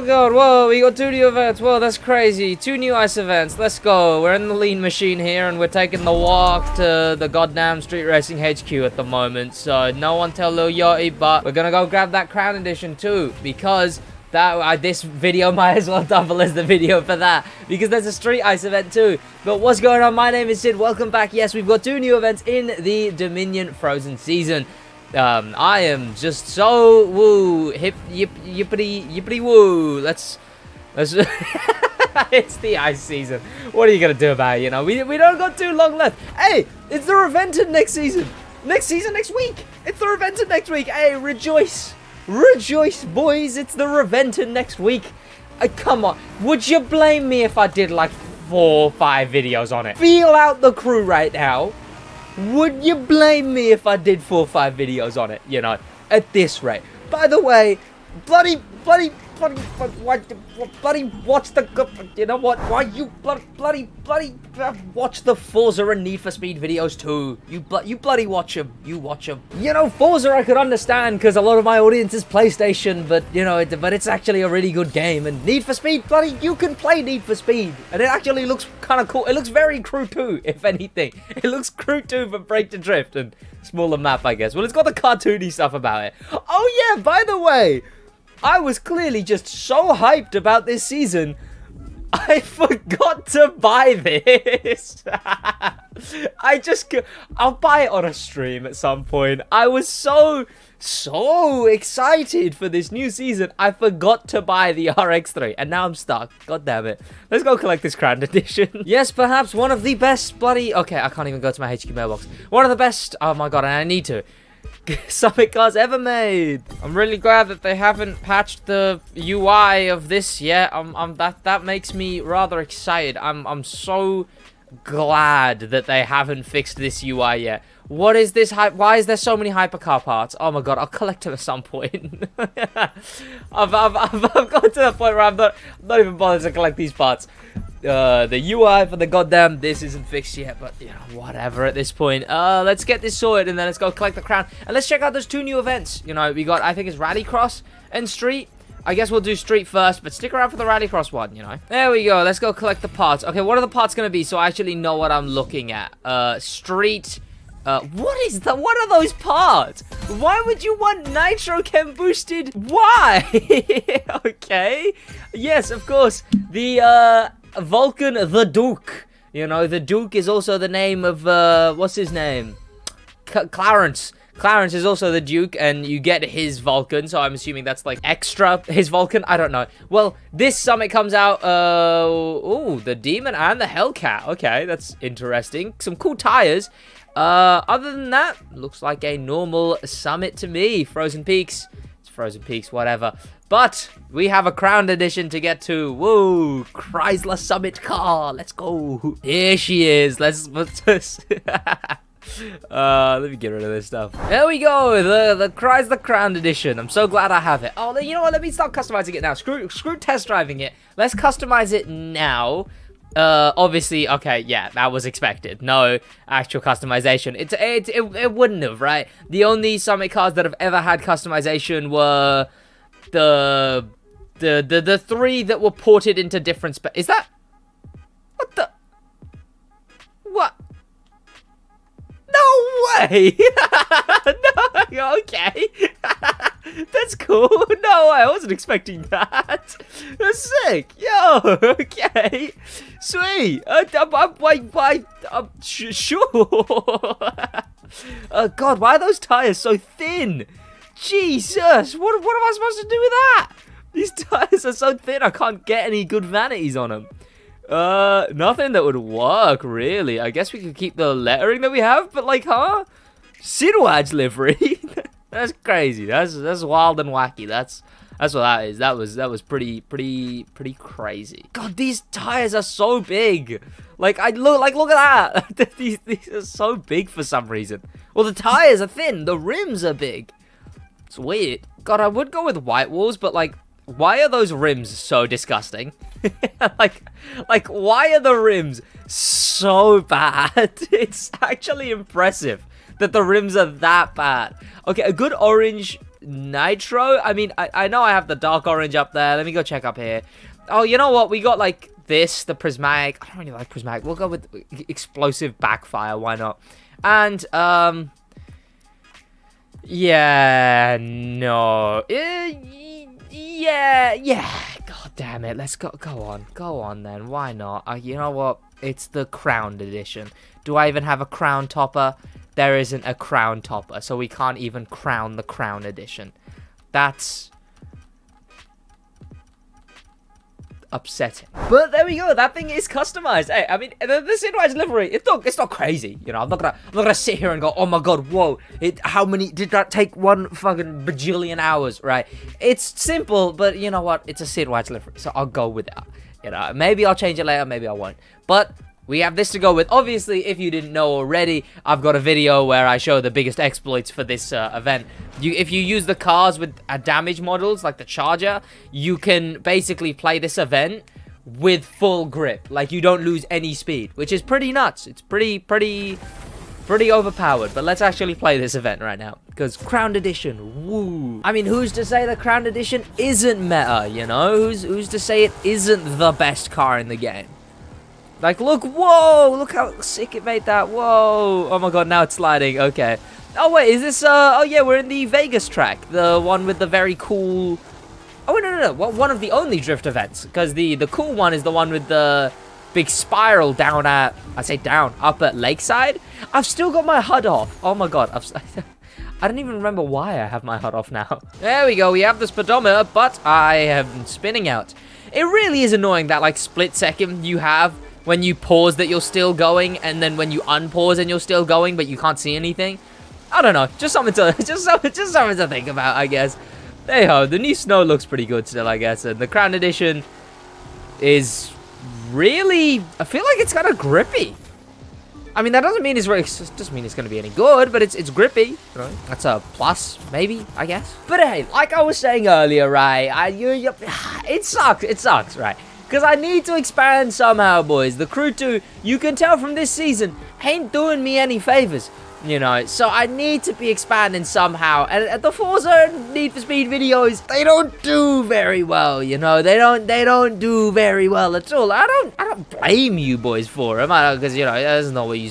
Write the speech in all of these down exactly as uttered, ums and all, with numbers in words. my god, whoa, we got two new events, whoa, that's crazy, two new ice events, let's go, we're in the lean machine here, and we're taking the walk to the goddamn Street Racing H Q at the moment, so no one tell Lil Yachty, but we're gonna go grab that Crown Edition too, because that, uh, this video might as well double as the video for that, because there's a Street Ice event too. But what's going on, my name is Sid, welcome back. Yes, we've got two new events in the Dominion Frozen season. Um, I am just so woo, hip, yip, yippity, yippity woo. Let's, let's, it's the ice season. What are you gonna do about it, you know? We, we don't got too long left. Hey, it's the Reventón next season. Next season, next week. It's the Reventón next week. Hey, rejoice. Rejoice, boys. It's the Reventón next week. Uh, come on. Would you blame me if I did like four or five videos on it? Feel out the crew right now. Would you blame me if I did four or five videos on it, you know, at this rate? By the way, bloody, bloody, bloody, bloody, bloody watch the, you know what, why you bloody, bloody, bloody, watch the Forza and Need for Speed videos too. You, you bloody watch them, you watch them. You know, Forza I could understand because a lot of my audience is PlayStation, but, you know, it, but it's actually a really good game. And Need for Speed, bloody, you can play Need for Speed. And it actually looks kind of cool. It looks very Crew two, if anything. It looks Crew two for Break to Drift and smaller map, I guess. Well, it's got the cartoony stuff about it. Oh yeah, by the way, I was clearly just so hyped about this season, I forgot to buy this. I just, I'll buy it on a stream at some point. I was so, so excited for this new season, I forgot to buy the R X three, and now I'm stuck. God damn it. Let's go collect this Crown Edition. Yes, perhaps one of the best bloody, okay, I can't even go to my H Q mailbox. One of the best, oh my god, and I need to. Summit cars ever made. I'm really glad that they haven't patched the U I of this yet. I'm, I'm that that makes me rather excited. I'm I'm so glad that they haven't fixed this U I yet. What is this hype? Why is there so many hypercar parts? Oh my god, I'll collect them at some point. I've, I've, I've, I've got to the point where I'm not, I'm not even bothered to collect these parts. Uh, the U I for the goddamn this isn't fixed yet, but you know, whatever at this point. Uh, let's get this sorted and then let's go collect the crown. And let's check out those two new events. You know, we got, I think it's Rallycross and Street. I guess we'll do Street first, but stick around for the Rallycross one, you know. There we go. Let's go collect the parts. Okay, what are the parts going to be so I actually know what I'm looking at? Uh, Street. Uh, what is that? What are those parts? Why would you want nitrochem boosted? Why? Okay. Yes, of course. The, uh, Vulcan the Duke. You know, the Duke is also the name of, uh, what's his name? C- Clarence. Clarence is also the Duke, and you get his Vulcan, so I'm assuming that's, like, extra his Vulcan? I don't know. Well, this summit comes out, uh, ooh, the Demon and the Hellcat. Okay, that's interesting. Some cool tires. Uh, other than that, looks like a normal summit to me. Frozen Peaks. It's Frozen Peaks, whatever. But we have a Crown Edition to get to. Whoa, Chrysler Summit car. Let's go. Here she is. Let's... let's Uh, let me get rid of this stuff. There we go, the the Chrysler Crown Edition. I'm so glad I have it. Oh, you know what? Let me start customizing it now. Screw screw test driving it. Let's customize it now. Uh, obviously, okay, yeah, that was expected. No actual customization. It's it it, it wouldn't have, right? The only Summit cars that have ever had customization were the the the the three that were ported into different spe- Is that what the what? No way! No, okay. That's cool. No, I wasn't expecting that. That's sick. Yo, okay. Sweet. I'm, I'm, I'm, I'm, I'm sure. Oh, God, why are those tires so thin? Jesus, what, what am I supposed to do with that? These tires are so thin, I can't get any good vanities on them. Uh, nothing that would work, really. I guess we could keep the lettering that we have, but like, huh? Sidwaj livery? That's crazy. That's that's wild and wacky. That's that's what that is. That was that was pretty pretty pretty crazy. God, these tires are so big. Like I look like look at that. these these are so big for some reason. Well, the tires are thin. The rims are big. It's weird. God, I would go with white walls, but like, why are those rims so disgusting? like, like, why are the rims so bad? It's actually impressive that the rims are that bad. Okay, a good orange Nitro? I mean, I, I know I have the dark orange up there. Let me go check up here. Oh, you know what? We got, like, this, the prismatic. I don't really like prismatic. We'll go with explosive backfire. Why not? And, um... yeah, no. Uh, yeah, yeah. God damn it. Let's go. Go on. Go on, then. Why not? Uh, you know what? It's the crowned edition. Do I even have a crown topper? There isn't a crown topper, so we can't even crown the crown edition. That's upsetting. But there we go. That thing is customized. Hey, I mean, the, the Sinwise livery, it's not, it's not crazy. You know, I'm not gonna, I'm not gonna sit here and go, oh my god, whoa, it, how many, did that take one fucking bajillion hours, right? It's simple, but you know what? It's a Sinwise livery, so I'll go with that. You know, maybe I'll change it later, maybe I won't. But we have this to go with. Obviously, if you didn't know already, I've got a video where I show the biggest exploits for this uh, event. You, if you use the cars with uh, damage models, like the Charger, you can basically play this event with full grip. Like, you don't lose any speed, which is pretty nuts. It's pretty, pretty, pretty overpowered. But let's actually play this event right now, because Crowned Edition, woo. I mean, who's to say the Crowned Edition isn't meta, you know? Who's, who's to say it isn't the best car in the game? Like, look, whoa, look how sick it made that, whoa. Oh my god, now it's sliding, okay. Oh wait, is this, uh, oh yeah, we're in the Vegas track. The one with the very cool, oh no, no, no, one of the only drift events. Because the, the cool one is the one with the big spiral down at, I say down, up at Lakeside. I've still got my H U D off. Oh my god, I've, I don't even remember why I have my H U D off now. There we go, we have the speedometer, but I am spinning out. It really is annoying that, like, split second you have when you pause that you're still going, and then when you unpause and you're still going, but you can't see anything. I don't know. Just something to just something, just something to think about, I guess. Hey ho, the new snow looks pretty good still, I guess. And the Crown Edition is really, I feel like it's kind of grippy. I mean, that doesn't mean it's it doesn't mean it's gonna be any good, but it's it's grippy. Right. That's a plus, maybe, I guess. But hey, like I was saying earlier, right? I you, you it sucks. It sucks, right? Because I need to expand somehow, boys. The Crew two, you can tell from this season, ain't doing me any favors, you know. So I need to be expanding somehow. And, and the Forza and Need for Speed videos, they don't do very well, you know. They don't, they don't do very well at all. I don't, I don't blame you boys for them, because you know that's not what you.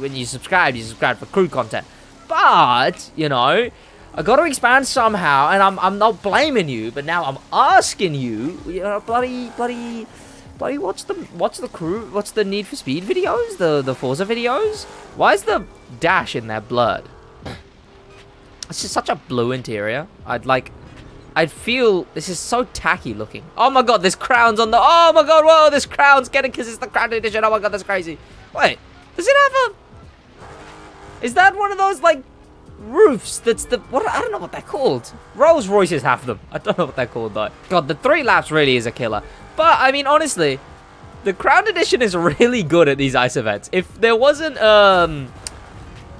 When you subscribe, you subscribe for Crew content. But you know, I got to expand somehow, and I'm, I'm not blaming you, but now I'm asking you, you know, bloody, bloody, bloody, what's the, what's the crew, what's the Need for Speed videos, the, the Forza videos? Why is the dash in there blurred? It's just such a blue interior. I'd like, I'd feel, this is so tacky looking. Oh my god, this crown's on the, oh my god, whoa, this crown's getting, because it's the Crown Edition, oh my god, that's crazy. Wait, does it have a, is that one of those, like, roofs? That's the what? I don't know what they're called. Rolls Royces have them. I don't know what they're called though. God, the three laps really is a killer. But I mean, honestly, the Crown Edition is really good at these ice events. If there wasn't um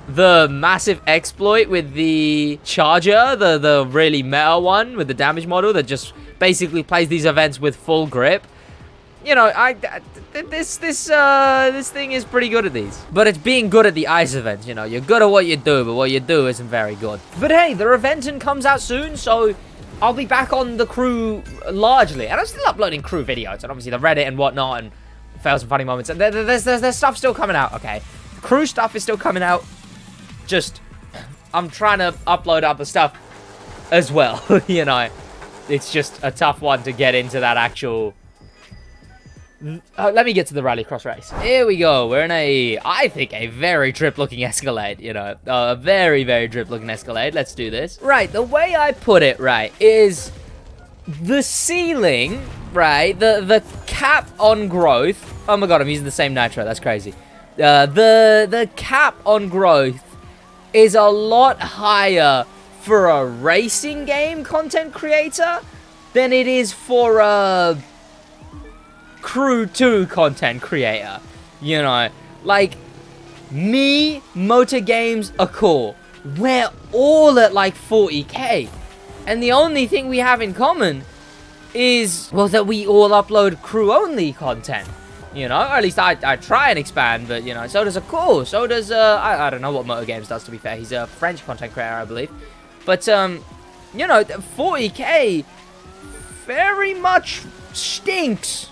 the massive exploit with the Charger, the the really meta one with the damage model that just basically plays these events with full grip, you know, I, I this this uh this thing is pretty good at these. But it's being good at the ice events, you know. You're good at what you do, but what you do isn't very good. But hey, the Reventón comes out soon, so I'll be back on the Crew largely, and I'm still uploading Crew videos, and obviously the Reddit and whatnot, and fails and funny moments. And there's there's there's stuff still coming out. Okay, the Crew stuff is still coming out. Just I'm trying to upload other stuff as well. You know, it's just a tough one to get into that actual. Uh, let me get to the Rallycross race. Here we go. We're in a, I think, a very drip-looking Escalade, you know. A very, very drip-looking Escalade. Let's do this. Right, the way I put it, right, is the ceiling, right, the, the cap on growth. Oh, my God, I'm using the same nitro. That's crazy. Uh, the, the cap on growth is a lot higher for a racing game content creator than it is for a Crew two content creator, you know, like me, Motor Games, Akor, we're all at like forty K, and the only thing we have in common is, well, that we all upload Crew only content, you know, or at least I, I try and expand, but you know, so does Akor, so does, uh, I, I don't know what Motor Games does, to be fair, he's a French content creator, I believe, but, um, you know, forty K very much stinks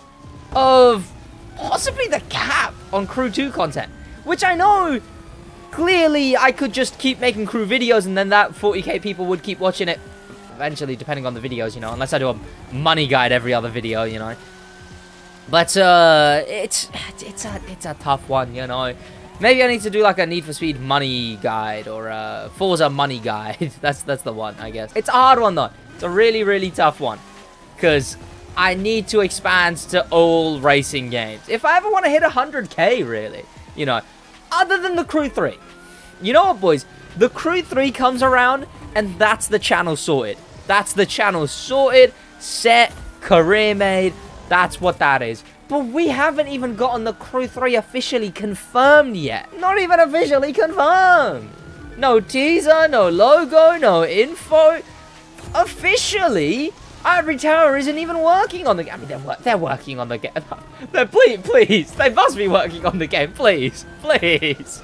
of possibly the cap on Crew two content, which I know clearly I could just keep making Crew videos and then that forty K people would keep watching it eventually, depending on the videos, you know, unless I do a money guide every other video, you know. But uh, it's it's a it's a tough one, you know. Maybe I need to do like a Need for Speed money guide or a Forza money guide. that's that's the one, I guess. It's a hard one though. It's a really really tough one, because I need to expand to all racing games if I ever want to hit one hundred K, really, you know. Other than the Crew three, you know what, boys? The Crew three comes around, and that's the channel sorted. That's the channel sorted, set, career made. That's what that is. But we haven't even gotten the Crew three officially confirmed yet. Not even officially confirmed. No teaser, no logo, no info. Officially, Ivory Tower isn't even working on the game. I mean, they're, wor they're working on the game. No, please, please. They must be working on the game. Please, please.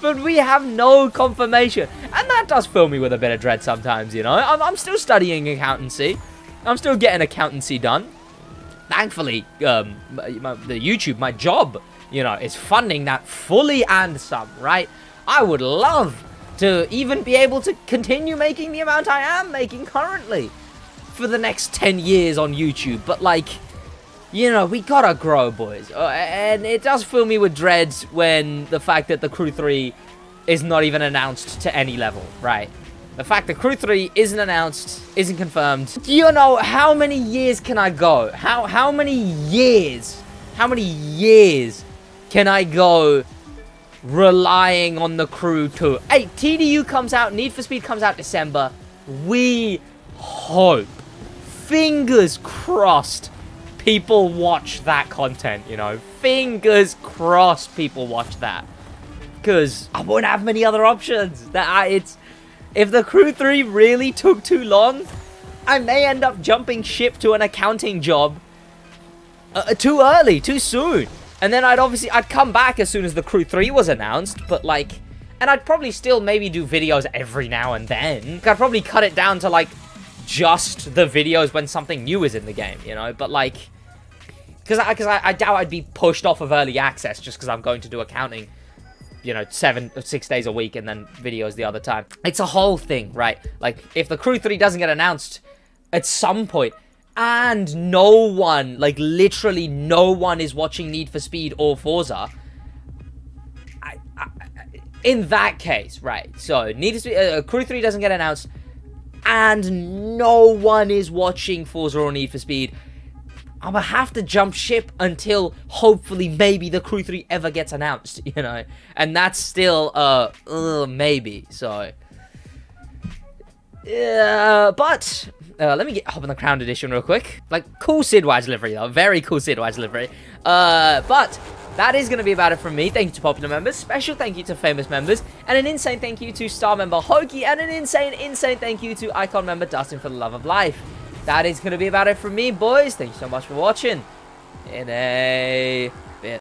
But we have no confirmation. And that does fill me with a bit of dread sometimes, you know. I'm, I'm still studying accountancy. I'm still getting accountancy done. Thankfully, um, my, my, the YouTube, my job, you know, is funding that fully and some, right? I would love to even be able to continue making the amount I am making currently for the next ten years on YouTube. But, like, you know, we gotta grow, boys. Uh, and it does fill me with dreads when the fact that the Crew three is not even announced to any level, right? The fact that Crew three isn't announced, isn't confirmed. You know, how many years can I go? How how many years? How many years can I go relying on the Crew two? Hey, T D U comes out, Need for Speed comes out December. We hope. Fingers crossed people watch that content, you know. Fingers crossed people watch that. Because I won't have many other options. That I, it's... If the Crew three really took too long, I may end up jumping ship to an accounting job uh, too early, too soon. And then I'd obviously, I'd come back as soon as the Crew three was announced, but like, and I'd probably still maybe do videos every now and then. I'd probably cut it down to like, just the videos when something new is in the game, you know, but like, because I, cause I, I doubt I'd be pushed off of early access just because I'm going to do accounting, you know, seven or six days a week and then videos the other time. It's a whole thing, right? Like, if the Crew three doesn't get announced at some point and no one, like literally no one is watching Need for Speed or Forza, I, I, in that case, right? So, Need for Speed, uh, Crew three doesn't get announced and no one is watching Forza or Need for Speed, I'm gonna have to jump ship until hopefully maybe the Crew three ever gets announced, you know, and that's still uh, uh maybe. So yeah, but uh, let me get hop on the Crown Edition real quick. Like, cool Sidwise livery though, very cool Sidwise livery. Uh, but that is gonna be about it from me. Thank you to popular members, special thank you to famous members, and an insane thank you to star member Hokey, and an insane insane thank you to icon member Dustin for the love of life. That is going to be about it from me, boys. Thank you so much for watching. In a...